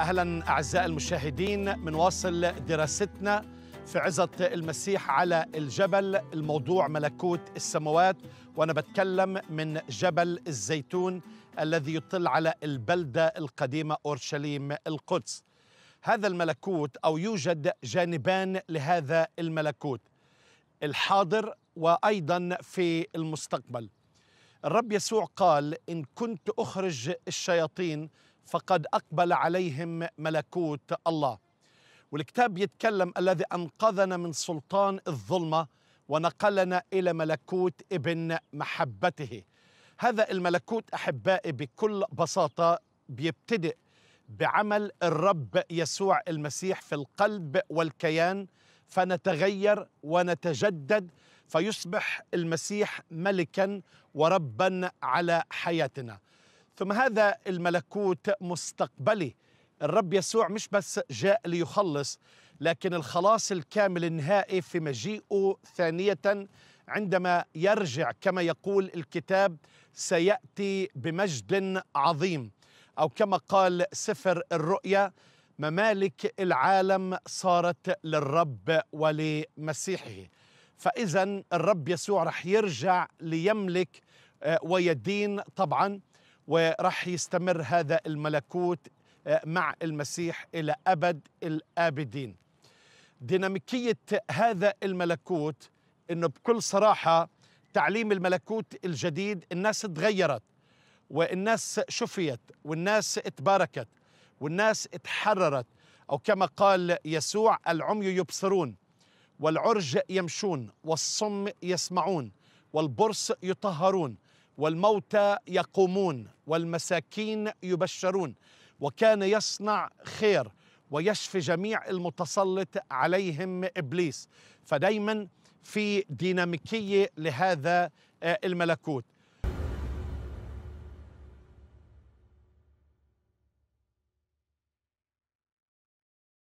أهلا أعزائي المشاهدين، منواصل دراستنا في عظة المسيح على الجبل. الموضوع ملكوت السماوات، وأنا بتكلم من جبل الزيتون الذي يطل على البلدة القديمة أورشليم القدس. هذا الملكوت أو يوجد جانبان لهذا الملكوت، الحاضر وأيضا في المستقبل. الرب يسوع قال إن كنت أخرج الشياطين فقد أقبل عليهم ملكوت الله. والكتاب يتكلم الذي أنقذنا من سلطان الظلمة ونقلنا إلى ملكوت ابن محبته. هذا الملكوت أحبائي بكل بساطة بيبتدئ بعمل الرب يسوع المسيح في القلب والكيان، فنتغير ونتجدد فيصبح المسيح ملكاً ورباً على حياتنا. ثم هذا الملكوت مستقبلي. الرب يسوع مش بس جاء ليخلص، لكن الخلاص الكامل النهائي في مجيئه ثانية عندما يرجع، كما يقول الكتاب سيأتي بمجد عظيم، أو كما قال سفر الرؤيا ممالك العالم صارت للرب ولمسيحه. فإذا الرب يسوع رح يرجع ليملك ويدين طبعا، ورح يستمر هذا الملكوت مع المسيح إلى أبد الآبدين. ديناميكية هذا الملكوت إنه بكل صراحة تعليم الملكوت الجديد الناس اتغيرت، والناس شفيت، والناس اتباركت، والناس اتحررت، أو كما قال يسوع العمي يبصرون والعرج يمشون والصم يسمعون والبرص يطهرون والموتى يقومون والمساكين يبشرون وكان يصنع خير ويشفي جميع المتسلط عليهم إبليس. فدايما في ديناميكية لهذا الملكوت.